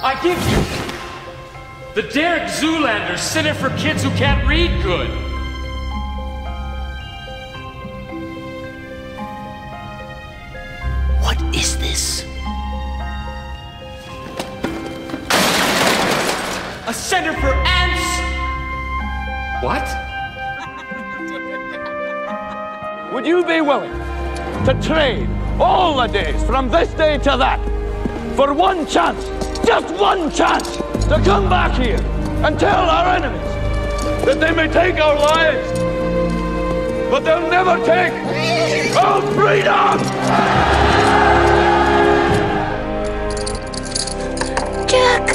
I give you the Derek Zoolander Center for Kids Who Can't Read Good. What is this? A center for ants? What? Would you be willing to trade all the days from this day to that for one chance, just one chance, to come back here and tell our enemies that they may take our lives, but they'll never take our freedom? Jack!